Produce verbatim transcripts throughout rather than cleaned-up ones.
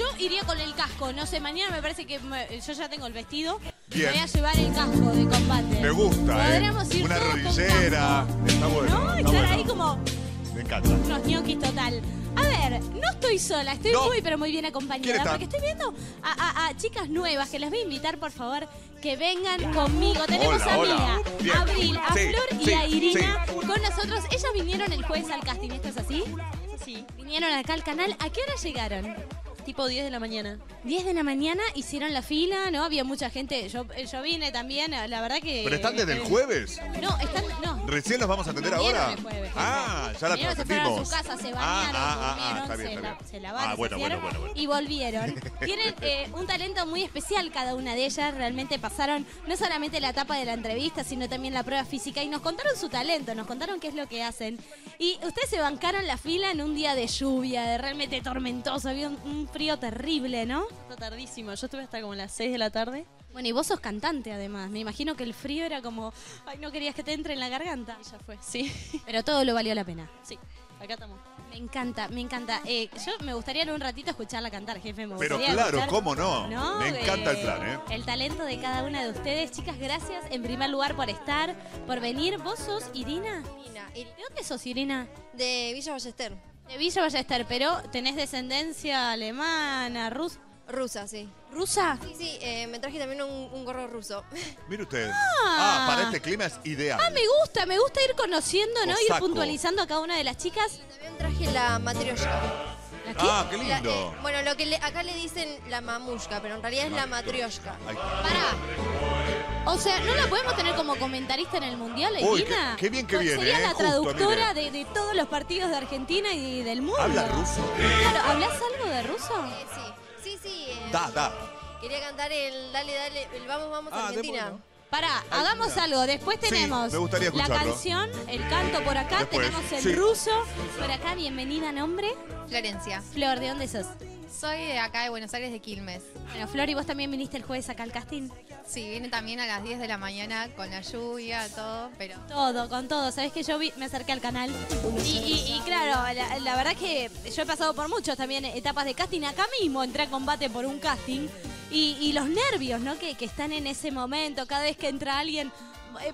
Yo iría con el casco, no sé, mañana me parece que me, yo ya tengo el vestido. Bien. Me voy a llevar el casco de combate. Me gusta, podríamos eh. ir una rodillera. Está bueno. No, está estar bueno. ahí como... Me encanta. Unos ñoquis total. A ver, no estoy sola, estoy no. muy pero muy bien acompañada. Porque estoy viendo a, a, a chicas nuevas que las voy a invitar, por favor, que vengan conmigo. Tenemos hola, a Mila, hola. a Abril, a sí, Flor y sí, a Irina sí. con nosotros. Ellas vinieron el jueves al casting, ¿esto es así? Sí. Vinieron acá al canal. ¿A qué hora llegaron? Tipo diez de la mañana. diez de la mañana hicieron la fila, ¿no? Había mucha gente. Yo, yo vine también, la verdad que... ¿Pero están desde eh, el jueves? No, están... No. ¿Recién los vamos a atender no ahora? El jueves, ah, ya la transmitimos. Se fueron a su casa, se bañaron, ah, ah, ah, durmieron, bien, se, la, se lavaron, ah, bueno, se bueno, bueno, bueno. y volvieron. Tienen eh, un talento muy especial cada una de ellas. Realmente pasaron no solamente la etapa de la entrevista, sino también la prueba física. Y nos contaron su talento, nos contaron qué es lo que hacen. Y ustedes se bancaron la fila en un día de lluvia, de realmente tormentoso. Había un, un frío terrible, ¿no? Está tardísimo. Yo estuve hasta como las seis de la tarde. Bueno, y vos sos cantante, además. Me imagino que el frío era como... Ay, no querías que te entre en la garganta. Y ya fue, sí. Pero todo lo valió la pena. Sí, acá estamos. Me encanta, me encanta. Eh, yo me gustaría en un ratito escucharla cantar, jefe. Me Pero claro, escuchar... ¿cómo no? no? Me encanta eh, el plan, ¿eh? El talento de cada una de ustedes. Chicas, gracias en primer lugar por estar, por venir. ¿Vos sos Irina? Irina. ¿De dónde sos, Irina? De Villa Ballester. De Villa Ballester, pero tenés descendencia alemana, rusa. Rusa, sí. ¿Rusa? Sí, sí, eh, me traje también un, un gorro ruso. Mire usted. Ah. ah, para este clima es ideal. Ah, me gusta, me gusta ir conociendo, ¿no? Ir puntualizando a cada una de las chicas. Y también traje la matrioshka. ¿La qué? Ah, qué lindo. La, eh, bueno, lo que le, acá le dicen la mamushka, pero en realidad es la matrioshka. Pará. O sea, ¿no la podemos tener como comentarista en el Mundial, Irina? Qué, qué bien que viene, Sería eh, la justo, traductora de, de todos los partidos de Argentina y del mundo. ¿Habla ruso? Claro, ¿hablas algo de ruso? Eh, sí. Sí, sí. Eh, da, da. Quería cantar el Dale, Dale, el Vamos, Vamos ah, Argentina. Bueno. Pará, Ay, hagamos ya. algo. Después tenemos sí, la canción, el canto por acá, Después. tenemos el sí. ruso. Por acá, bienvenida, ¿nombre? Florencia. Flor, ¿de dónde sos? Soy de acá de Buenos Aires, de Quilmes. Bueno, Flor, ¿y vos también viniste el jueves acá al casting? Sí, vine también a las diez de la mañana con la lluvia, todo, pero... Todo, con todo. Sabés que yo vi, me acerqué al canal y, y, y claro, la, la verdad es que yo he pasado por muchos también etapas de casting. Acá mismo entré a combate por un casting y, y los nervios, ¿no? Que, que están en ese momento, cada vez que entra alguien...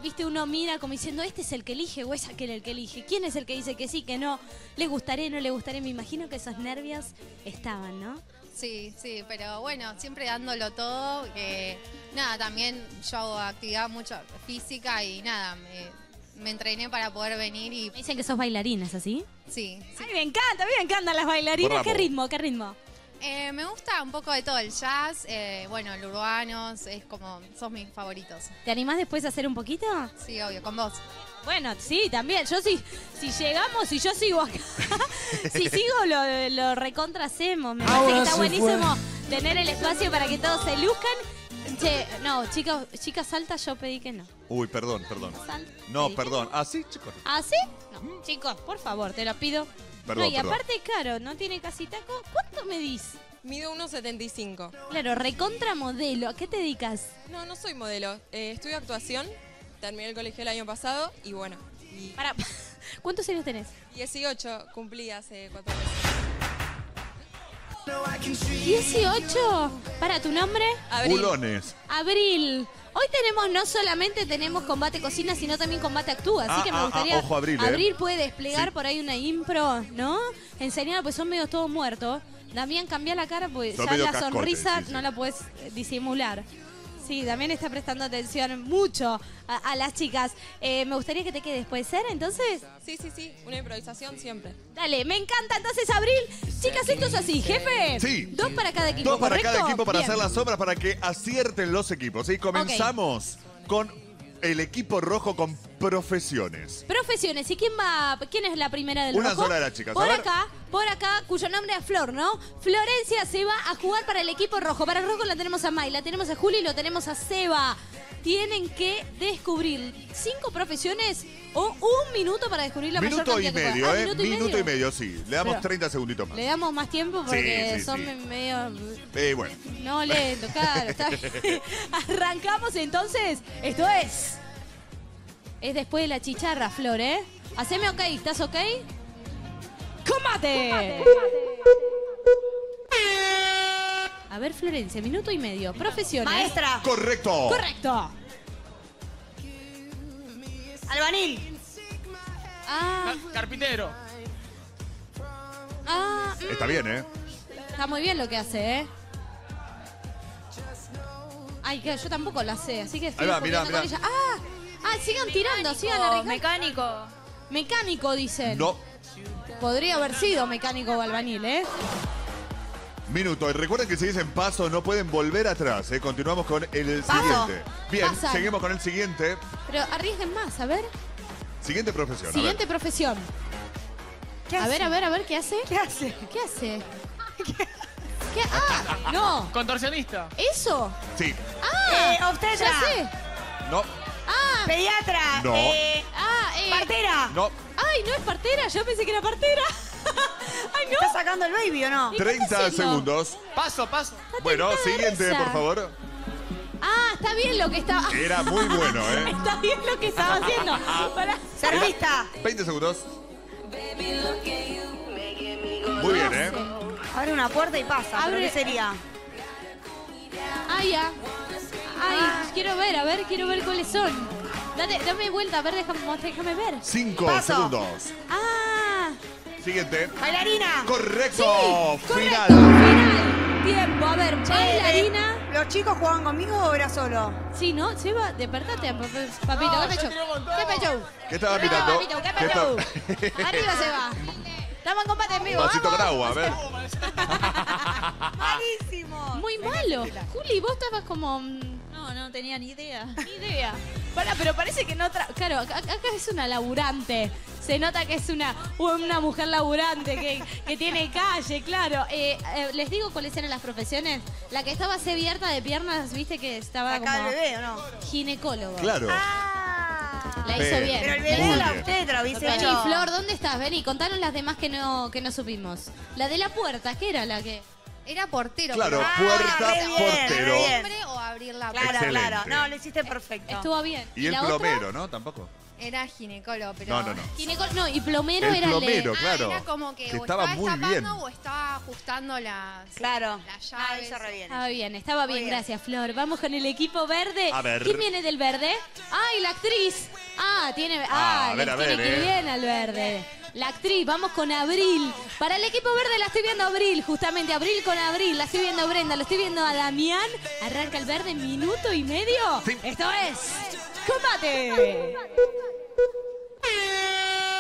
Viste, uno mira como diciendo, este es el que elige o es aquel el que elige. ¿Quién es el que dice que sí, que no? ¿Le gustaré, no le gustaré? Me imagino que esos nervios estaban, ¿no? Sí, sí, pero bueno, siempre dándolo todo. Que, nada, también yo hago actividad mucho física y nada, me, me entrené para poder venir y... Me dicen que sos bailarina, ¿es así? Sí, sí. Ay, me encanta, a mí me encantan las bailarinas. ¿Qué ritmo, qué ritmo? Eh, me gusta un poco de todo, el jazz, eh, bueno, el urbano, es como, son mis favoritos. ¿Te animás después a hacer un poquito? Sí, obvio, con vos. Bueno, sí, también, yo sí, si llegamos, si yo sigo acá, si sigo lo, lo recontracemos, me parece que está buenísimo tener el espacio para que todos se luzcan. Che, no, chicos, chicas altas yo pedí que no. Uy, perdón, perdón. No, perdón, ¿así, ah, chicos? ¿Así? ¿Ah, no, chicos, por favor, te lo pido. Perdón, no, y aparte, perdón. claro, no tiene casi taco. ¿Cuánto medís? Mido uno setenta y cinco. Claro, recontra modelo. ¿A qué te dedicas? No, no soy modelo. Eh, estudio actuación. Terminé el colegio el año pasado y bueno. Y... Pará, ¿cuántos años tenés? dieciocho. Cumplí hace cuatro meses. ¿dieciocho? Para, ¿tu nombre? Abril. Bulones. Abril. Hoy tenemos, no solamente tenemos combate cocina, sino también combate actúa. Así ah, que me gustaría... Ah, ojo, Abril, ¿eh? Abril puede desplegar sí. por ahí una impro, ¿no? Enseñar, pues son medio todos muertos. Damián, cambia la cara, pues son ya la cascote, sonrisa sí, sí. no la puedes disimular. Sí, Damián está prestando atención mucho a, a las chicas. Eh, me gustaría que te quedes, ¿puede ser, entonces? Sí, sí, sí. Una improvisación siempre. Dale, me encanta. Entonces, Abril, chicas, esto es así, jefe. Sí. Dos para cada equipo, Dos para ¿correcto? cada equipo para Bien. hacer las obras, para que acierten los equipos. Y comenzamos okay. con el equipo rojo con profesiones. Profesiones. ¿Y quién va? ¿Quién es la primera del Una rojo? Una sola de las chicas. Por acá, por acá, cuyo nombre es Flor, ¿no? Florencia se va a jugar para el equipo rojo. Para el rojo la tenemos a May, la tenemos a Juli y lo tenemos a Seba. Tienen que descubrir cinco profesiones o un minuto para descubrir la mayor cantidad. Minuto y medio, ¿eh? Minuto y medio, sí. Le damos treinta segunditos más. Le damos más tiempo porque son medio... Eh, bueno. No lento, claro, está bien. Arrancamos entonces. Esto es... Es después de la chicharra, Flor, ¿eh? Haceme ok, ¿estás ok? ¡Combate! ¡Combate! A ver, Florencia, minuto y medio. Profesiones. Maestra. Correcto. Correcto. Albanil. Ah. Carpintero. Ah. Mm. Está bien, ¿eh? Está muy bien lo que hace, ¿eh? Ay, que yo tampoco la sé, así que estoy jugando con ella. Ah, ah, sigan tirando, sigan arriesgando. Mecánico. Mecánico, dicen. No. Podría haber sido mecánico o albanil, ¿eh? Minuto. Y recuerden que si dicen paso, no pueden volver atrás, ¿eh? Continuamos con el paso. Siguiente. Bien, pasan. Seguimos con el siguiente. Pero arriesguen más, a ver. Siguiente profesión. Siguiente a ver. profesión. ¿Qué hace? A ver, a ver, a ver, ¿qué hace? ¿Qué hace? ¿Qué hace? ¿Qué? ¿Qué? ¡Ah! ¡No! Contorsionista. ¿Eso? Sí. ¡Ah! Eh, obstetra. ¿Ya sé? No. ¡Ah! Pediatra. No. Eh, ah, eh. Partera. No. ¡Ay, no es partera! Yo pensé que era partera. ¡Ay, no! ¿Estás sacando el baby o no? treinta segundos. Paso, paso. Bueno, siguiente, por favor. Ah, está bien lo que estaba... Era muy bueno, ¿eh? Está bien lo que estaba haciendo. Para... Servista. veinte segundos. Muy bien, ¿eh? Abre una puerta y pasa. Abre... ¿Qué sería? Ah, ya. Ay, ah. quiero ver, a ver, quiero ver cuáles son. Date, dame vuelta, a ver, déjame, déjame ver. Cinco paso. Segundos. Ah. Siguiente. Bailarina. Correcto. Sí, final. Correcto. Final. Tiempo, a ver, che, bailarina. Eh, ¿Los chicos jugaban conmigo o era solo? Sí, ¿no? Seba, despertate, papito. No, ¿Qué pecho? ¿Qué pecho? ¿Qué estaba mirando? No, papito, ¿qué pecho? ¿Qué está... Arriba, Seba. Estamos en combate en vivo. Vasito con agua, a ver. Malísimo. Muy malo. Juli, vos estabas como... No, no tenía ni idea. Ni idea. Bueno, pero parece que no... Tra... Claro, acá, acá es una laburante. Se nota que es una, una mujer laburante que, que tiene calle, claro. Eh, eh, les digo cuáles eran las profesiones. La que estaba así abierta de piernas, viste que estaba acá como... Acá el bebé, ¿o no? Ginecólogo. Claro. Ah. La hizo bien. Pero el bebé la obstetra, ¿viste? Vení, Flor, ¿dónde estás? Vení, contanos las demás que no, que no supimos. La de la puerta, ¿qué era la que...? Era portero. Claro, ah, puerta, bien, portero. Hombre o abrir la puerta. Claro, claro. No, lo hiciste perfecto. Estuvo bien. Y, ¿Y el la plomero, otra? ¿No? Tampoco. Era ginecólogo, pero... No, no, no. Ginecólogo, no, y plomero el era... plomero, le... claro. Ah, era como que, que o estaba, estaba muy tapando bien. O estaba ajustando las... Claro. Las llaves. Ah, bien. Estaba bien, estaba bien, bien, gracias, Flor. Vamos con el equipo verde. A ver. ¿Quién viene del verde? ¡Ay, la actriz! Ah, tiene... Ah, ah a ver, a ver, tiene que ir bien al verde. La actriz, vamos con Abril. Para el equipo verde la estoy viendo a Abril, justamente. Abril con Abril, la estoy viendo a Brenda, lo estoy viendo a Damián. Arranca el verde, minuto y medio. Sí. Esto es... ¡Combate!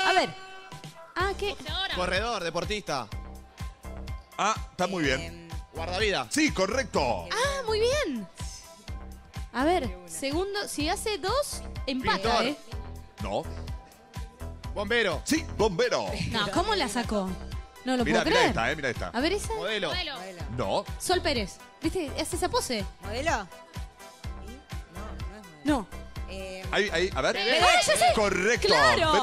A ver. Ah, ¿qué? Corredor, deportista. Ah, está muy bien. Guardavidas. Sí, correcto. Ah, muy bien. A ver, segundo, si hace dos, empata, ¿eh? No. Bombero. Sí, bombero. No, ¿cómo la sacó? No lo mirá, puedo creer. Mirá esta, eh, mirá esta. A ver esa. Modelo. Modelo. No. Sol Pérez. ¿Viste? Hace esa pose. ¿Modelo? No, no es modelo. No. Eh, ahí, ahí, a ver. ¡Ay, ya sé! Correcto. Claro.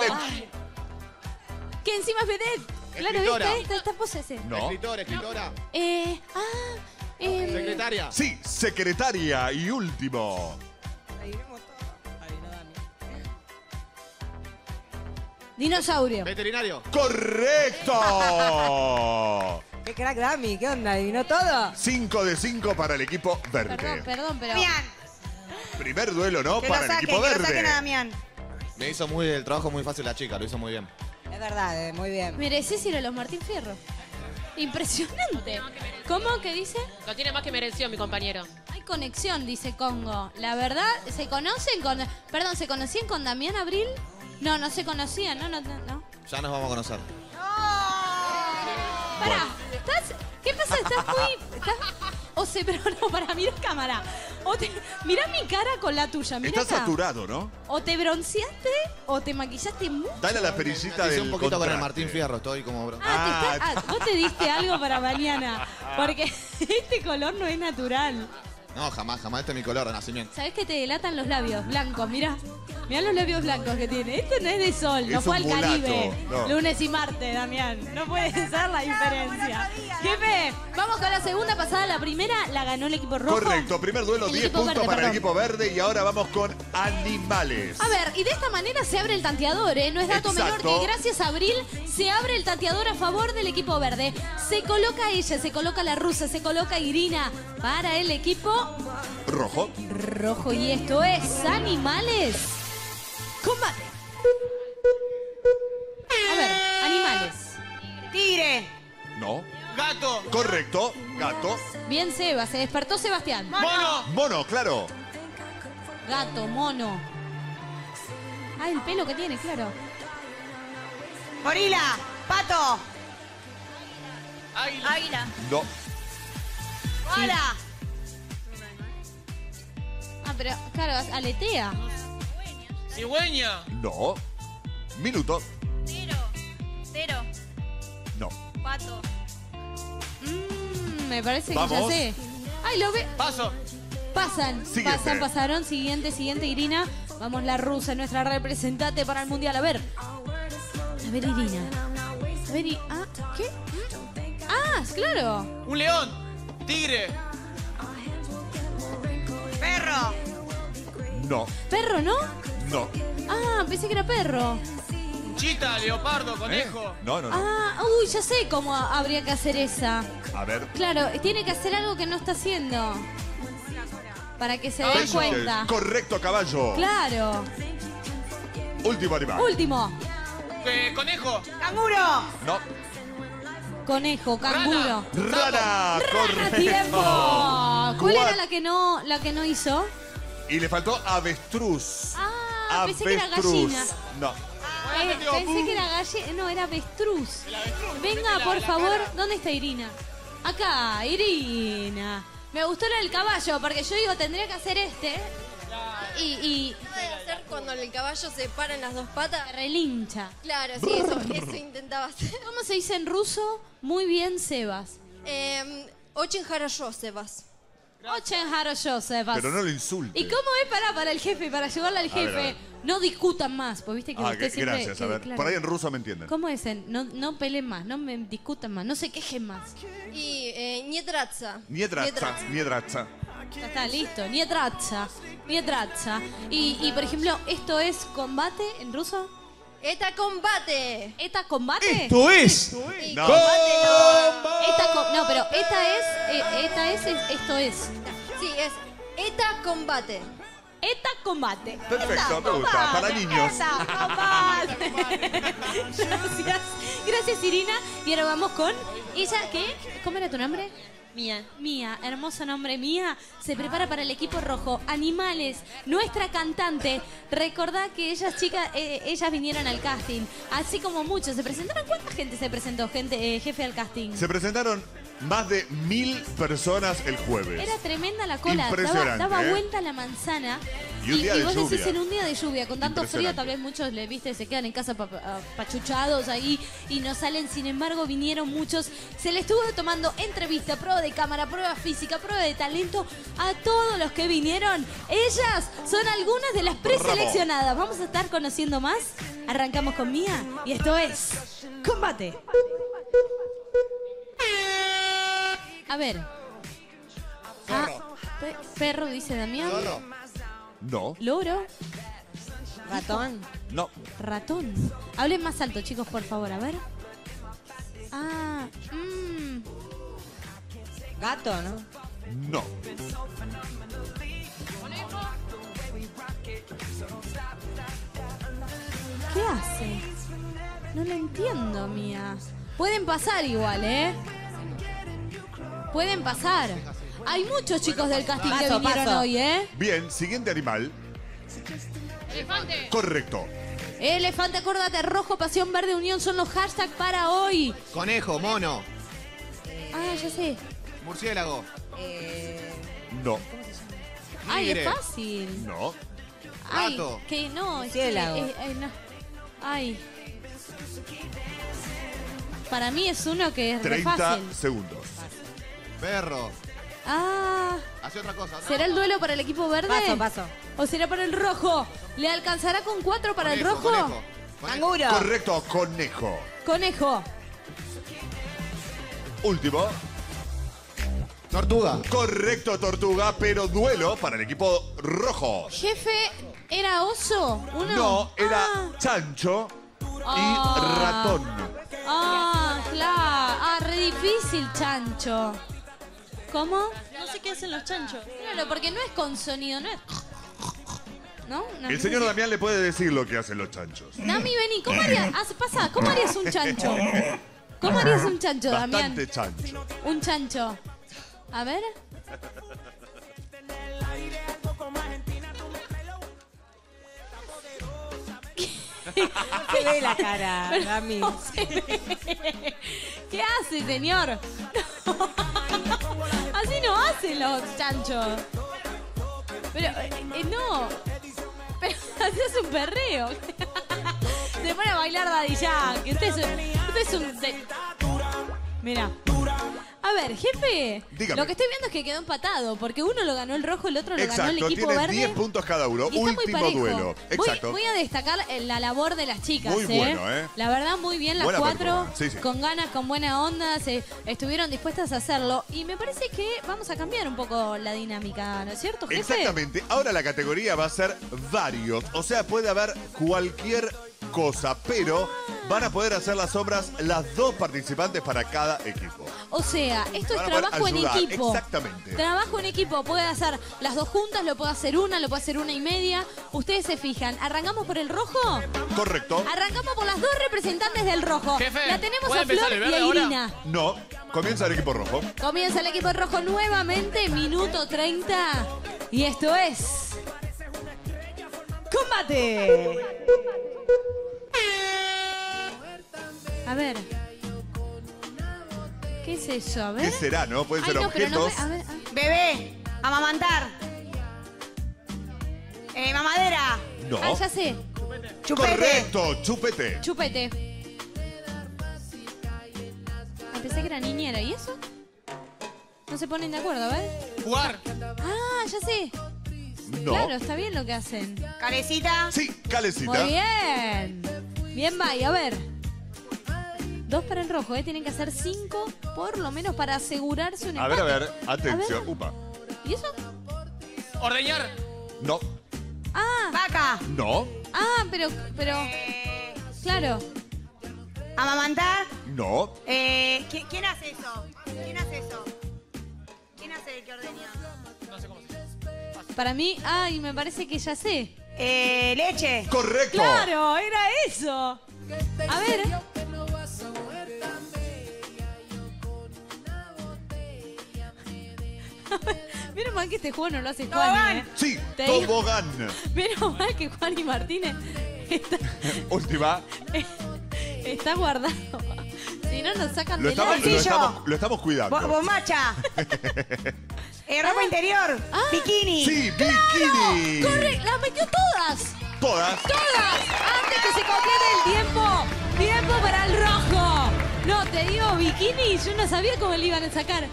Que encima es vedette. Claro, ¿viste? Esta, esta pose hace. No. Escritor, escritora. No. Eh, ah, eh. Secretaria. Sí, secretaria y último. Dinosaurio. Veterinario. ¡Correcto! ¡Qué crack, Dami! ¿Qué onda? ¿Adivinó todo? cinco de cinco para el equipo verde. Perdón, perdón, pero... Damián. Primer duelo, ¿no? Que para lo saquen, el equipo verde. Que lo saquen a Damián. Me hizo muy, el trabajo muy fácil la chica, lo hizo muy bien. Es verdad, eh, muy bien. Merecés ir a los Martín Fierro. Impresionante. No, que ¿Cómo? ¿Qué dice? Lo tiene más que merecido, mi compañero. Hay conexión, dice Congo. La verdad, se conocen con... Perdón, ¿se conocían con Damián Abril? No, no se conocían, no, no, no. Ya nos vamos a conocer. ¡No! Pará, ¿estás? ¿Qué pasa? ¿Estás muy...? Estás, o se... Pero no, pará, mirá cámara. O te, mirá mi cara con la tuya, mirá Estás acá. saturado, ¿no? O te bronceaste o te maquillaste mucho. Dale a la perillita del un poquito contraste. Con el Martín Fierro, estoy como... Bro. Ah, ah, ah, vos te diste algo para mañana. Porque este color no es natural. No, jamás, jamás. Este es mi color de nacimiento. ¿Sabés que te delatan los labios blancos? Mirá. Mirá los labios blancos que tiene. Esto no es de sol, no fue al Caribe. No. Lunes y martes, Damián. No puede ser la diferencia. Jefe, vamos con la segunda pasada. La primera la ganó el equipo rojo. Correcto, primer duelo, diez puntos para el equipo verde. Y ahora vamos con animales. A ver, y de esta manera se abre el tanteador, ¿eh? No es dato menor que gracias a Abril se abre el tanteador a favor del equipo verde. Se coloca ella, se coloca la rusa, se coloca Irina para el equipo... rojo. Rojo, y esto es animales... combate. A ver, animales. Tigre. No. Gato. Correcto, gato. Bien, Seba, se despertó Sebastián. Mono. Mono, claro. Gato, mono. Ah, el pelo que tiene, claro. Gorila, pato. Águila. Águila. No. Hola. Ah, pero, claro, aletea. Cigüeña. No. Minuto. Cero. Cero. No. Pato. Mmm, me parece Vamos. que ya sé. Ay, lo ve. Paso. Pasan. Siguiente. Pasan, pasaron. Siguiente, siguiente, Irina. Vamos, la rusa, nuestra representante para el mundial. A ver. A ver, Irina. A ver, y... ah, ¿qué? Ah, claro. Un león. Tigre. Perro. No. ¿Perro, no? No. Ah, pensé que era perro. Chita, leopardo, conejo. ¿Eh? No, no, no. Ah, uy, ya sé cómo habría que hacer esa. A ver. Claro, tiene que hacer algo que no está haciendo. Para que se den cuenta. Correcto, caballo. Claro. Último animal. Último. Eh, conejo. Canguro. No. Conejo, canguro. Rana. Rana, Rana tiempo. ¿Cuál Cuatro. era la que no, la que no hizo? Y le faltó avestruz. Ah. Avestruz. Pensé que era gallina. No. Ah, eh, pensé que era gallina. No, era avestruz. avestruz. Venga, la, por la favor. Cara. ¿Dónde está Irina? Acá, Irina. Me gustó lo del caballo, porque yo digo, tendría que hacer este. Y, y puede hacer cuando el caballo se para en las dos patas. Relincha. Claro, sí, eso, eso intentaba hacer. ¿Cómo se dice en ruso? Muy bien, Sebas. Eh, Очень хорошо, Sebas. Pero no lo insultes. ¿Y cómo es para, para el jefe, para llevarla al jefe? A ver, a ver. No discutan más, porque viste que ah, usted que, siempre... Gracias, que, a ver, claro. Por ahí en ruso me entienden. ¿Cómo es? No, no peleen más, no me discutan más, no se quejen más. Y eh, nietratza. Nietratza, nietratza. Ya está, listo, nietratza, nietratza. Y, y, por ejemplo, ¿esto es combate en ruso? ¡Eta combate! ¿Eta combate? ¡Esto es! Esto es. No. Combate, no. Eta com no, pero esta es, eh, esta es, es, esto es. Sí, es eta combate. Eta combate. Perfecto, eta, me combate. gusta, para niños. Eta combate. Gracias, gracias Irina. Y ahora vamos con ella, ¿qué? ¿Cómo era tu nombre? Mía. Mía, hermoso nombre. Mía se prepara para el equipo rojo. Animales, nuestra cantante. Recordá que ellas, chicas, eh, ellas vinieron al casting. Así como muchos. ¿Se presentaron? ¿Cuánta gente se presentó, gente, eh, jefe, al casting? Se presentaron más de mil personas el jueves. Era tremenda la cola. Impresionante, daba, daba vuelta la manzana. Y, un día y, y vos de lluvia. decís, en un día de lluvia, con tanto frío, tal vez muchos le viste, se quedan en casa pachuchados ahí y no salen. Sin embargo, vinieron muchos. Se les estuvo tomando entrevista, prueba de cámara, prueba física, prueba de talento a todos los que vinieron. Ellas son algunas de las preseleccionadas. Vamos a estar conociendo más. Arrancamos con Mía y esto es Combate. A ver. Perro. Ah, pe perro, dice Damián. Loro. No. Loro. Ratón. No. Ratón. Hablen más alto, chicos, por favor. A ver. Ah. Mmm. Gato, ¿no? No. ¿Qué hace? No lo entiendo, Mía. Pueden pasar igual, ¿eh? Pueden pasar. Hay muchos chicos del casting paso, que vinieron paso. hoy, ¿eh? Bien, siguiente animal. Elefante. Correcto. Elefante, acuérdate, rojo, pasión, verde, unión son los hashtags para hoy. Conejo, mono. Ah, ya sé. Murciélago. Eh... No. Ay, es fácil. No. Ay, Gato. que no. Murciélago. Es, es, es, no. Ay. Para mí es uno que es re fácil. treinta segundos. Perro. Ah. Hace otra cosa. No, ¿será el duelo para el equipo verde? Paso, paso. ¿O será para el rojo? ¿Le alcanzará con cuatro para conejo, el rojo? Conejo, conejo. Canguro. Correcto, conejo. Conejo. Último. Tortuga. Correcto, tortuga, pero duelo para el equipo rojo. Jefe, ¿era oso? Uno. No, era ah. chancho y ah. ratón. Ah, claro. Ah, re difícil, chancho. ¿Cómo? No sé qué hacen los chanchos. Claro, porque no es con sonido, no es... ¿No? El señor Damián le puede decir lo que hacen los chanchos. Dami, vení, ¿cómo harías? Pasa, ¿cómo harías un chancho? ¿Cómo harías un chancho, Damián? Bastante chancho. Un chancho. A ver. Se ve la cara, pero Dami. No se ve. ¿Qué hace, señor? No. Así no hacen los chanchos. Pero, eh, no. Pero haces un perreo. Se pone a bailar Daddy Jack. Usted es un... Usted es un de... Mira. A ver, jefe, dígame. Lo que estoy viendo es que quedó empatado, porque uno lo ganó el rojo, el otro lo exacto, ganó el equipo verde. Exacto, tienen diez puntos cada uno, y último duelo. Exacto. Voy, voy a destacar la labor de las chicas. Muy eh. bueno, ¿eh? La verdad, muy bien las buena cuatro, sí, sí. con ganas, con buena onda, se estuvieron dispuestas a hacerlo. Y me parece que vamos a cambiar un poco la dinámica, ¿no es cierto, jefe? Exactamente, ahora la categoría va a ser varios, o sea, puede haber cualquier cosa, pero ah. van a poder hacer las obras las dos participantes para cada equipo. O sea, esto es trabajo en equipo. Exactamente. Trabajo en equipo. Pueden hacer las dos juntas, lo puede hacer una, lo puede hacer una y media. Ustedes se fijan. ¿Arrancamos por el rojo? Correcto. Arrancamos por las dos representantes del rojo. Jefe, la tenemos a Flor y a Irina. No, comienza el equipo rojo. Comienza el equipo rojo nuevamente, minuto treinta. Y esto es... ¡Combate! A ver... ¿Qué es eso? A ver. ¿Qué será, no? Pueden ser no, objetos. No me... a ver, a... Bebé, amamantar. Eh, mamadera. No. Ah, ya sé. Chupete. Correcto, chupete. Chupete. Pensé que era niñera. ¿Y eso? No se ponen de acuerdo, ¿ver? Jugar. Ah, ya sé. No. Claro, está bien lo que hacen. Calecita. Sí, calecita. Muy bien. Bien, bye, a ver. Dos para el rojo, ¿eh? Tienen que hacer cinco, por lo menos, para asegurarse un empate. A ver, a ver, atención. A ver. Upa. ¿Y eso? Ordeñar. No. Ah. Vaca. No. Ah, pero, pero, eh, claro. Amamantar. No. Eh, ¿quién, ¿Quién hace eso? ¿Quién hace eso? ¿Quién hace el que ordeña? No sé cómo se hace. Para mí, ay, me parece que ya sé. Eh, leche. Correcto. Claro, era eso. A ver. Mira mal que este juego no lo hace Juan, ¿eh? Sí, tobogán. Mira mal que Juan y Martínez está, última. Está guardado. Si no nos sacan del bolsillo. Lo estamos cuidando. Bo Bombacha. eh, ropa ah, interior. Ah, bikini. Sí, claro, bikini. Corre, las metió todas. Todas. Todas. Antes que se complete el tiempo. Tiempo para el rojo. No, te digo bikini. Yo no sabía cómo le iban a sacar.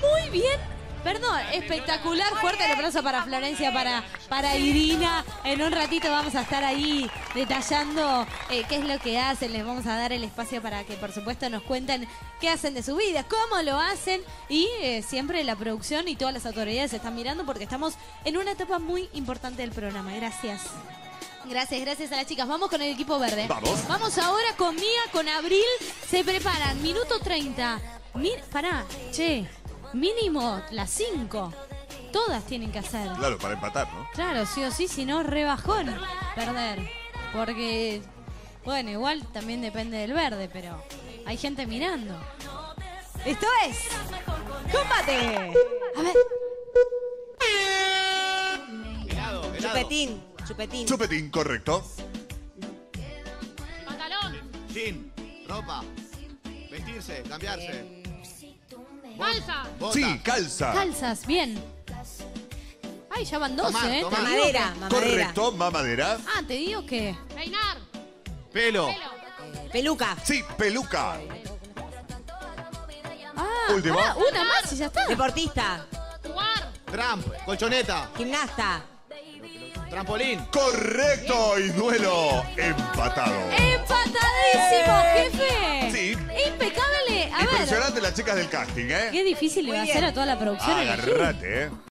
Muy bien. Perdón, espectacular, fuerte el aplauso para Florencia, para, para Irina. En un ratito vamos a estar ahí detallando eh, qué es lo que hacen. Les vamos a dar el espacio para que, por supuesto, nos cuenten qué hacen de su vida, cómo lo hacen. Y eh, siempre la producción y todas las autoridades están mirando porque estamos en una etapa muy importante del programa. Gracias. Gracias, gracias a las chicas. Vamos con el equipo verde. Vamos. Vamos ahora con Mía, con Abril. Se preparan. minuto treinta. Mir- pará, che. Mínimo las cinco. Todas tienen que hacer. Claro, para empatar, ¿no? Claro, sí o sí, si no, rebajón. Perder. Porque, bueno, igual también depende del verde, pero hay gente mirando. Esto es... ¡Combate! A ver. Helado, helado. Chupetín. Chupetín. Chupetín, correcto. Pantalón. Jean. Ropa. Vestirse, cambiarse. Eh... Calza. Bota. Sí, calza. Calzas, bien. Ay, ya van doce, tomar, ¿eh? Tomar. Mamadera, mamadera. Correcto, mamadera. Ah, te digo que... Peinar. Pelo. Pelo. Peluca. Sí, peluca. Ah, última. Una más y ya está. Deportista. Tramp, colchoneta. Gimnasta. Trampolín. Correcto, y duelo empatado. Empatadísimo, jefe. Sí. Impecable. A ver. Impresionante las chicas del casting, ¿eh? Qué difícil le va a hacer a toda la producción. Agarrate, ¿eh?